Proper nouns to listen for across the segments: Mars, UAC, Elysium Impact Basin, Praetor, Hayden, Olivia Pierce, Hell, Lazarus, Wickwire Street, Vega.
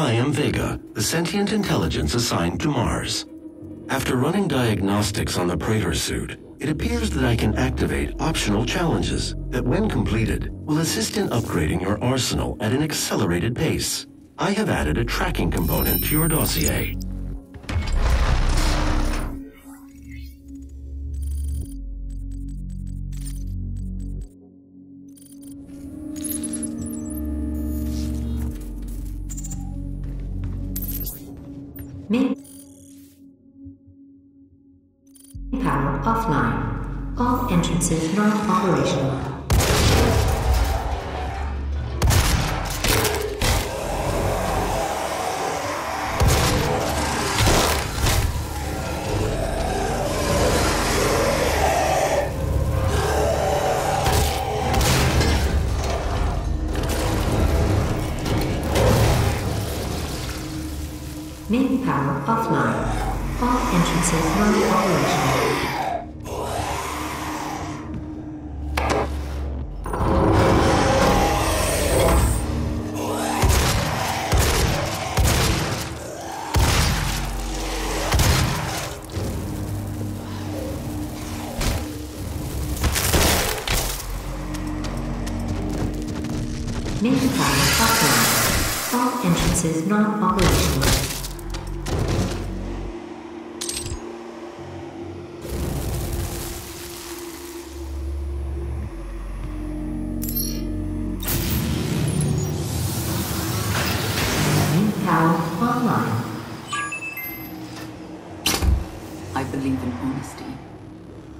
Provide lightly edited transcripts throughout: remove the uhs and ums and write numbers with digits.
I am Vega, the sentient intelligence assigned to Mars. After running diagnostics on the Praetor suit, it appears that I can activate optional challenges that, when completed, will assist in upgrading your arsenal at an accelerated pace. I have added a tracking component to your dossier. Power offline. All entrances not operational. Main power offline. All entrances not operational. Main power offline. All entrances not operational.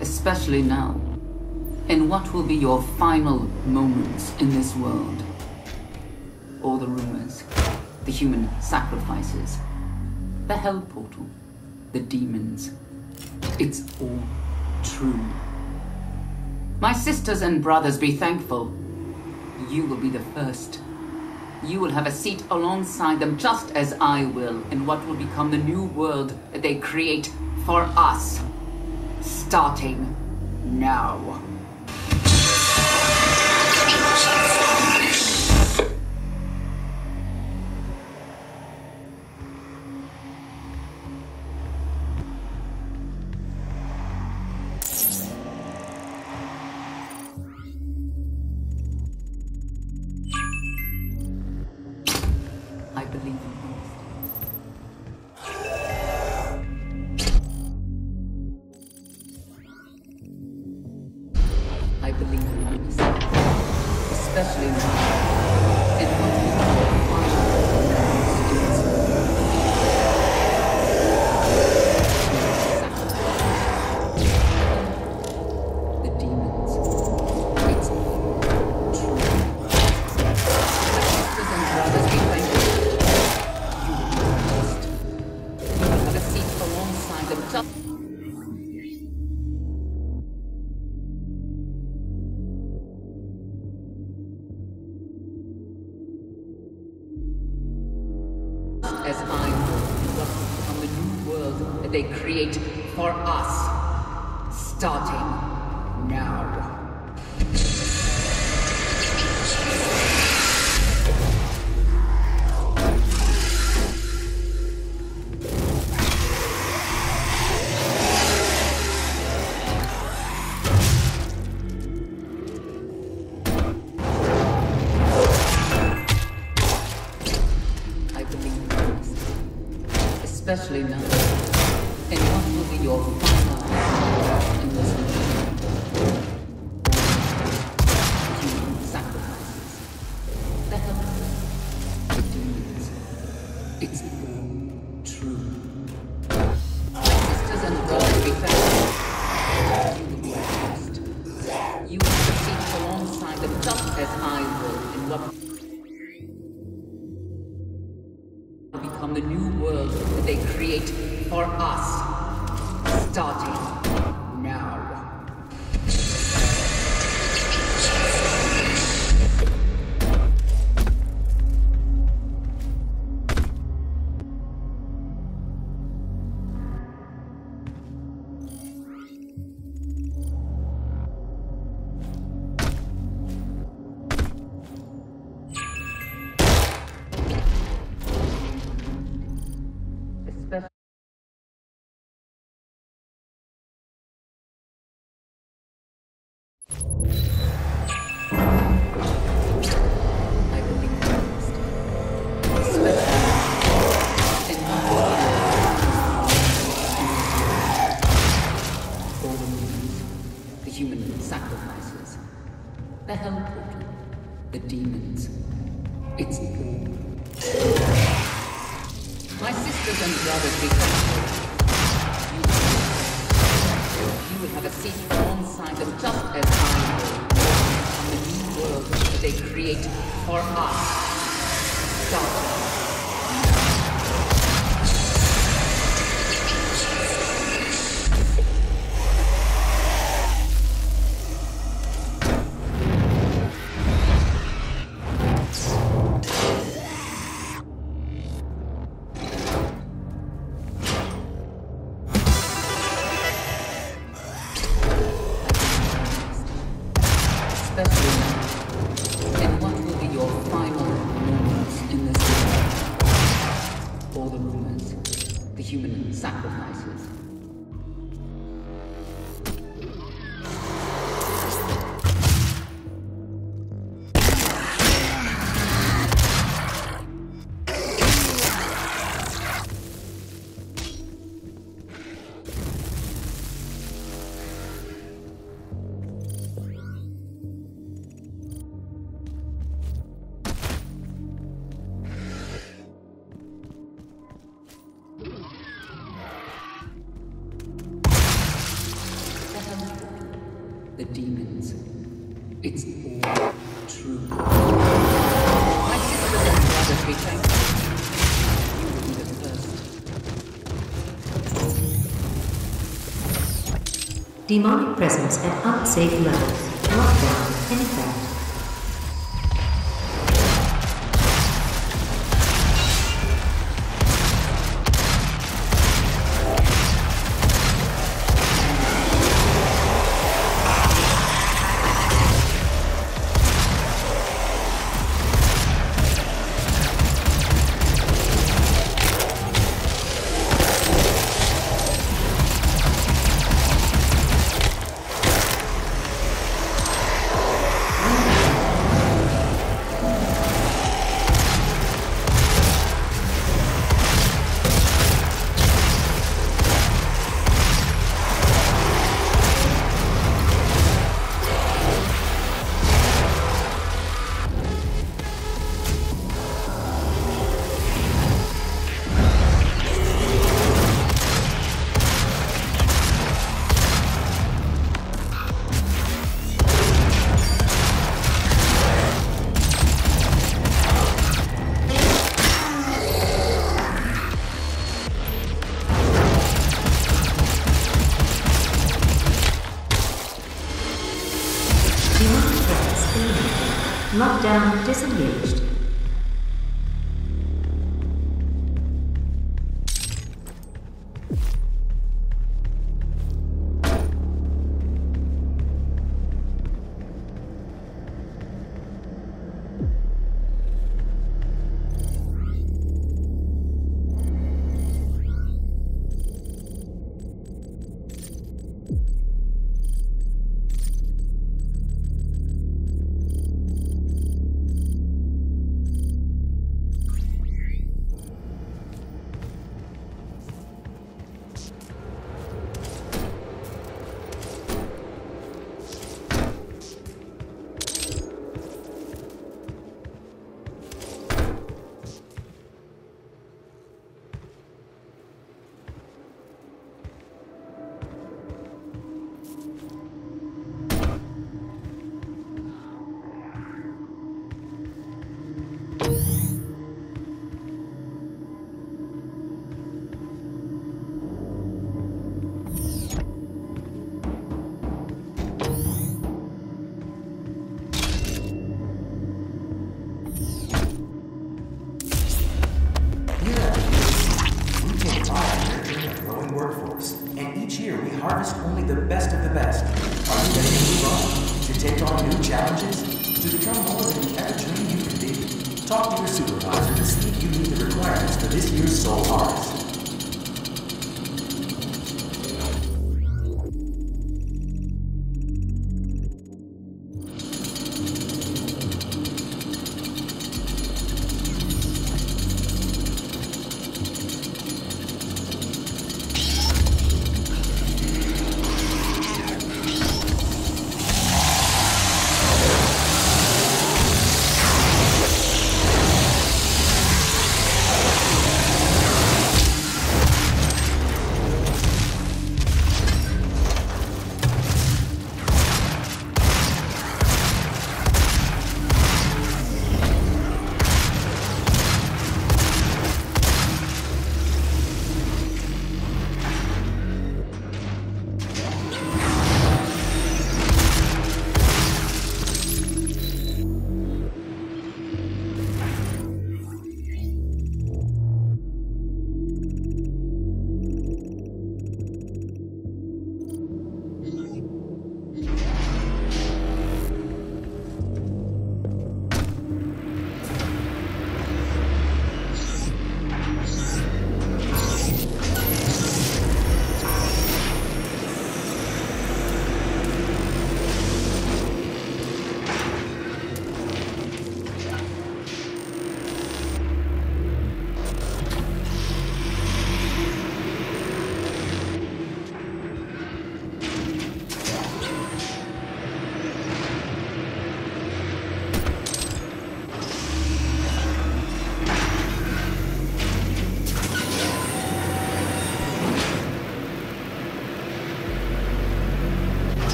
Especially now, in what will be your final moments in this world. All the rumors, the human sacrifices, the hell portal, the demons. It's all true. My sisters and brothers, be thankful. You will be the first. You will have a seat alongside them, just as I will, in what will become the new world that they create for us. Starting now. I believe in you. As I will become the new world that they create for us, starting now. Especially now, and what will be your final in this world? Human sacrifices, the hell, the demons, it's all true. Sisters and brothers, be thankful. You will be blessed. You will succeed alongside them, just as I will in what become the new world that they create for us, starting now. Doctors and the others be comforted. You will have a seat alongside them just as I will. On the new world that they create for us. Doctors. Demonic presence at unsafe levels. Lockdown in effect. Lockdown disengaged.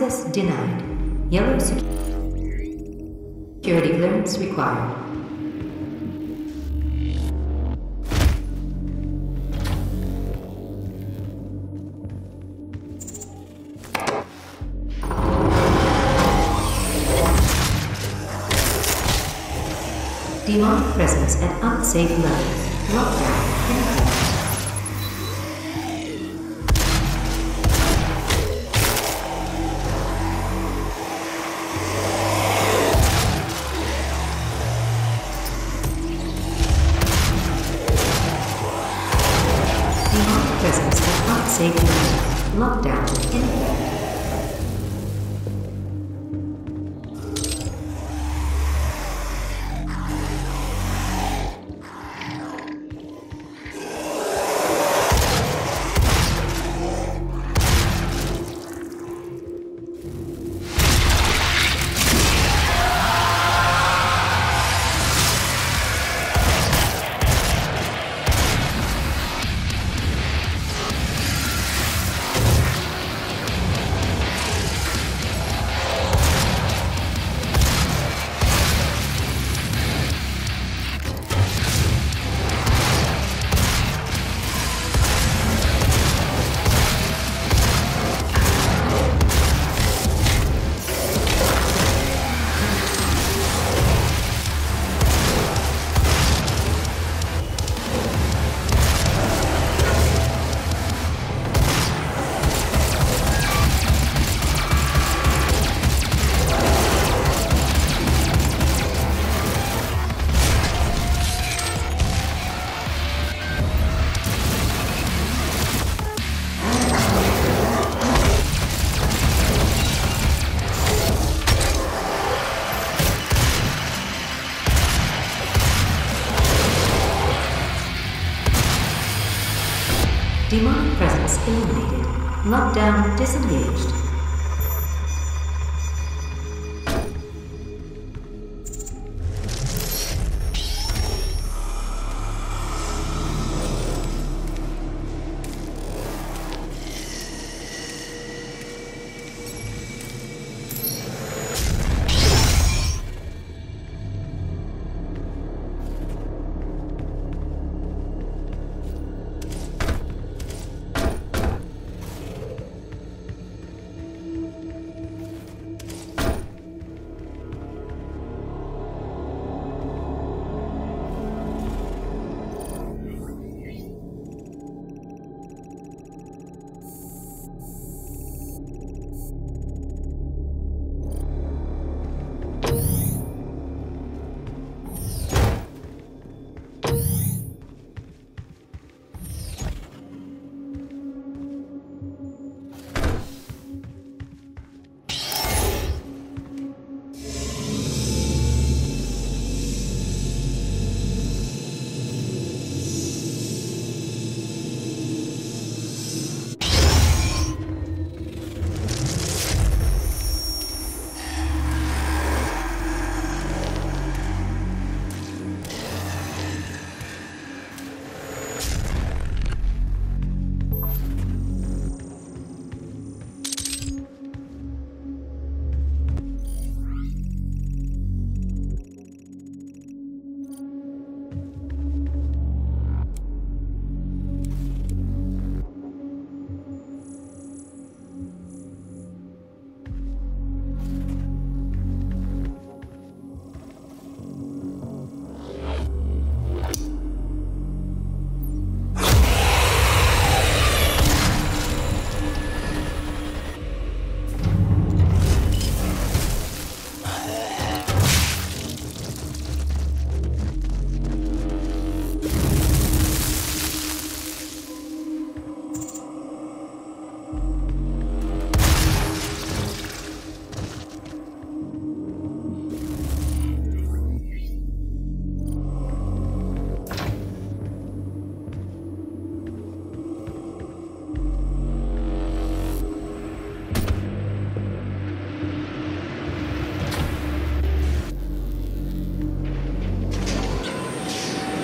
Access denied. Yellow security clearance required. Demonic presence at unsafe levels. Lockdown in place. Demonic presence eliminated. Lockdown disengaged.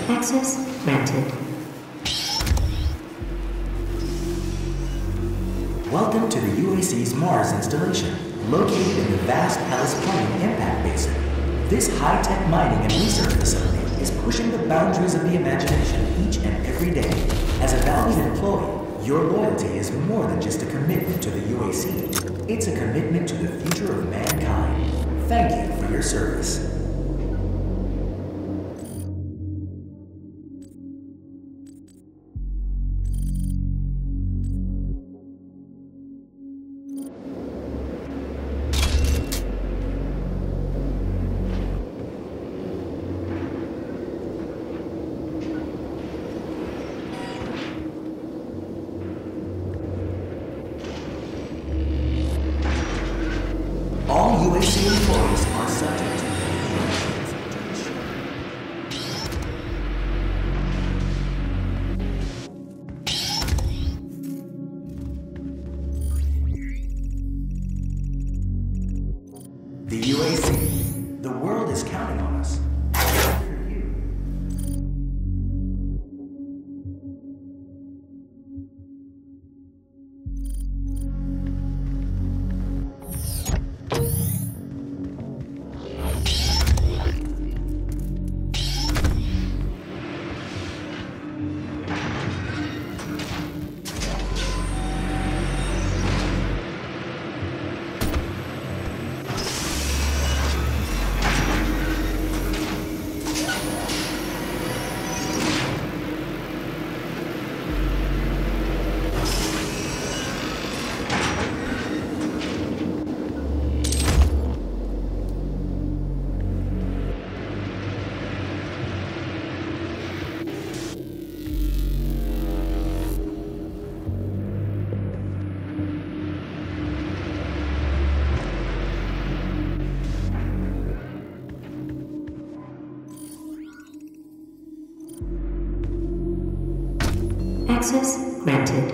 Access granted. Welcome to the UAC UAC's Mars installation, located in the vast Elysium Impact Basin. This high-tech mining and research facility is pushing the boundaries of the imagination each and every day. As a valued employee, your loyalty is more than just a commitment to the UAC. It's a commitment to the future of mankind. Thank you for your service. Access granted.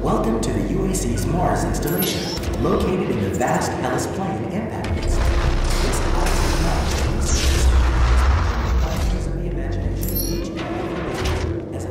Welcome to the UAC's Mars installation, located in the vast Ellis Plain Impact Basin. This house is not the imagination of each and every day as a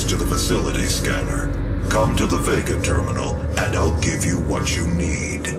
access to the facility scanner. Come to the Vega terminal, and I'll give you what you need.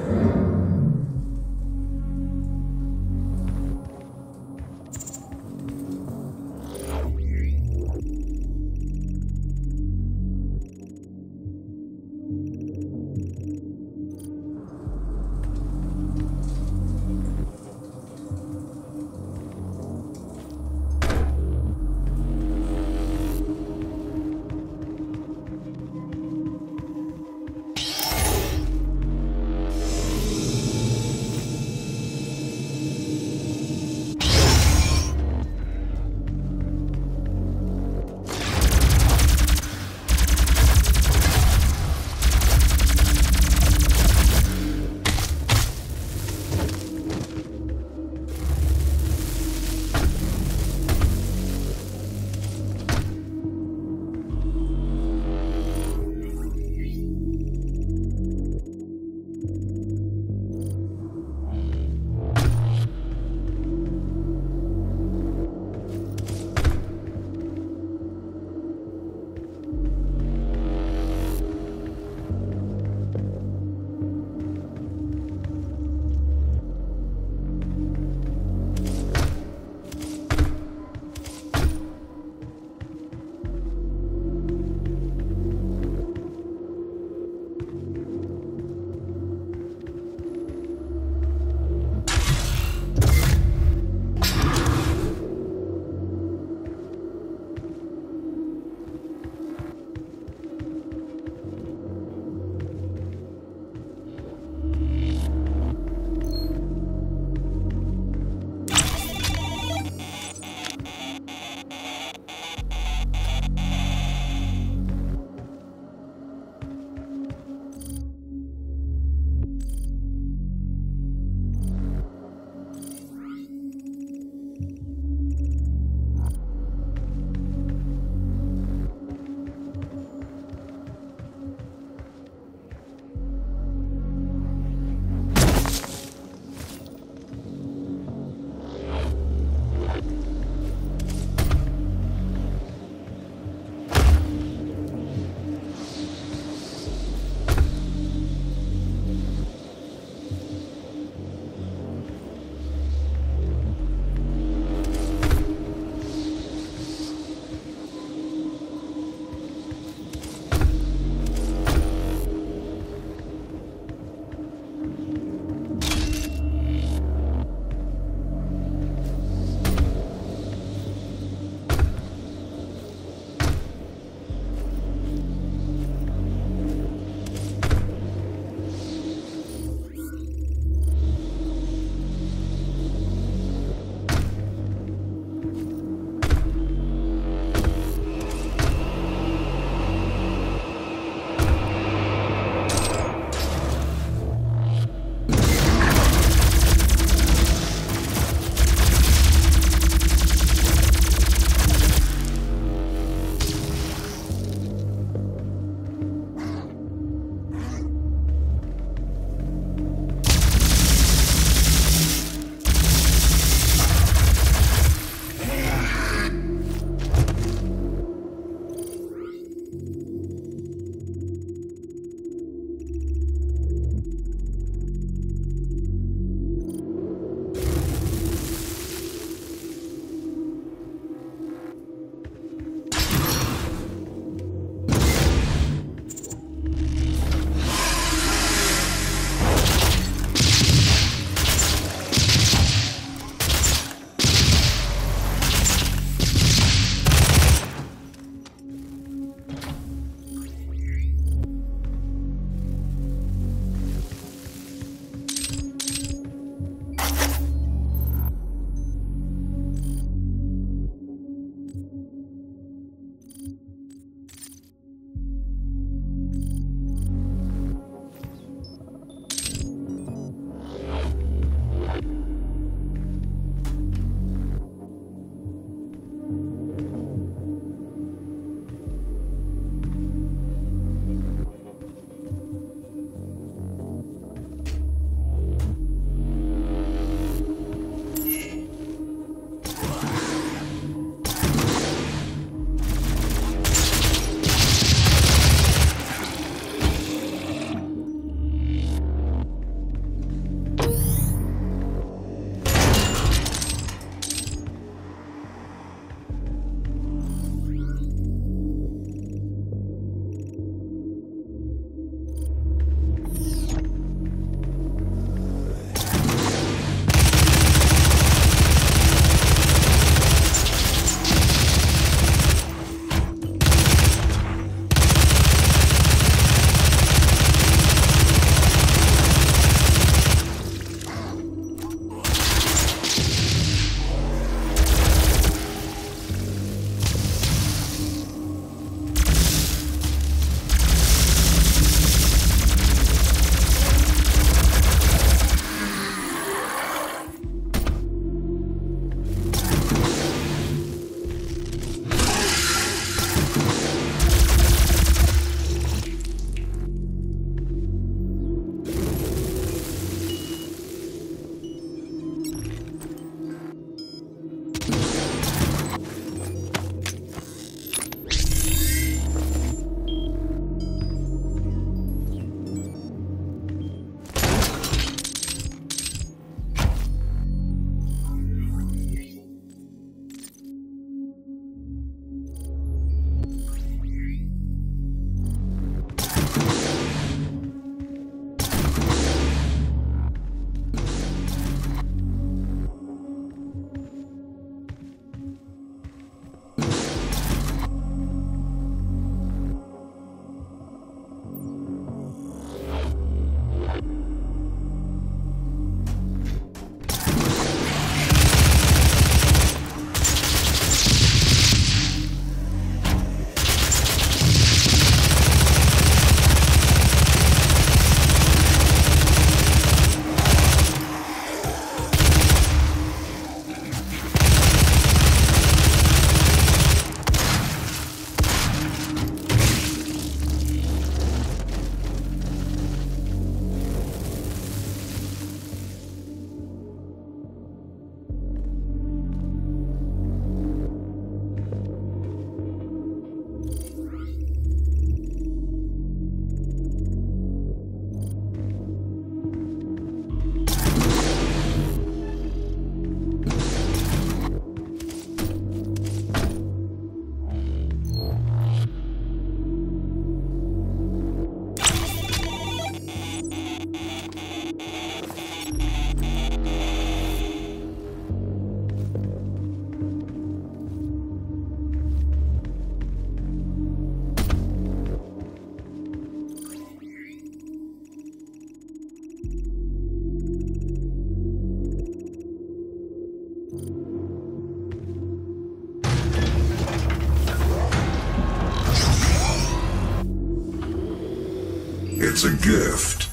It's a gift.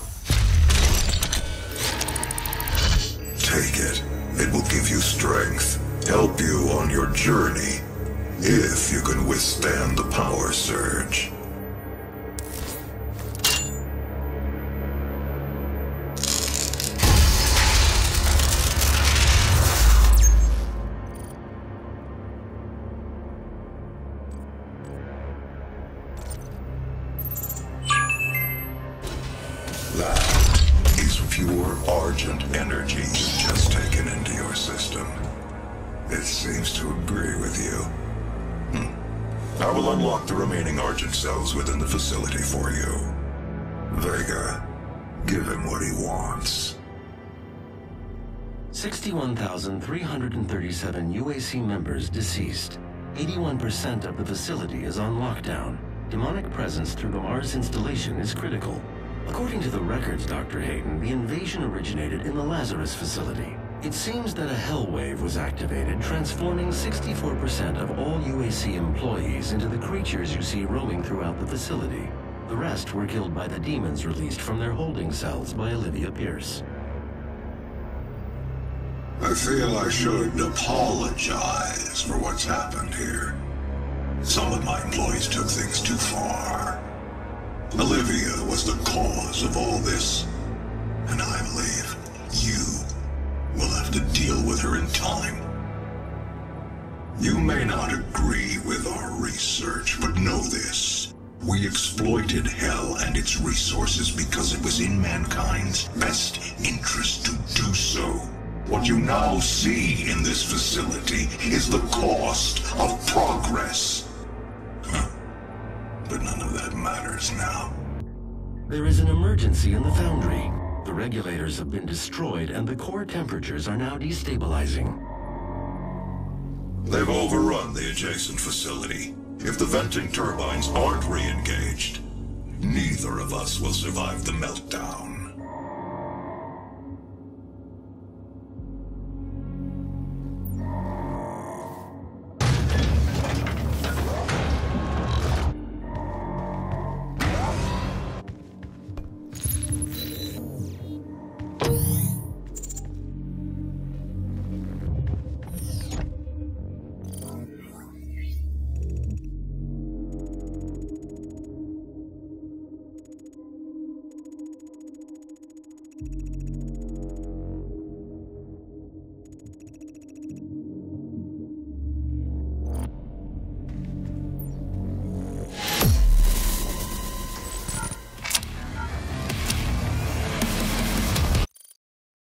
Take it. It will give you strength, help you on your journey, if you can withstand the power surge. Members deceased. 81% of the facility is on lockdown. Demonic presence through the Mars installation is critical. According to the records, Dr. Hayden, the invasion originated in the Lazarus facility. It seems that a hell wave was activated, transforming 64% of all UAC employees into the creatures you see roaming throughout the facility. The rest were killed by the demons released from their holding cells by Olivia Pierce. I feel I should apologize for what's happened here. Some of my employees took things too far. Olivia was the cause of all this, and I believe you will have to deal with her in time. You may not agree with our research, but know this. We exploited Hell and its resources because it was in mankind's best interest to do so. What you now see in this facility is the cost of progress. But none of that matters now. There is an emergency in the foundry. The regulators have been destroyed and the core temperatures are now destabilizing. They've overrun the adjacent facility. If the venting turbines aren't re-engaged, neither of us will survive the meltdown.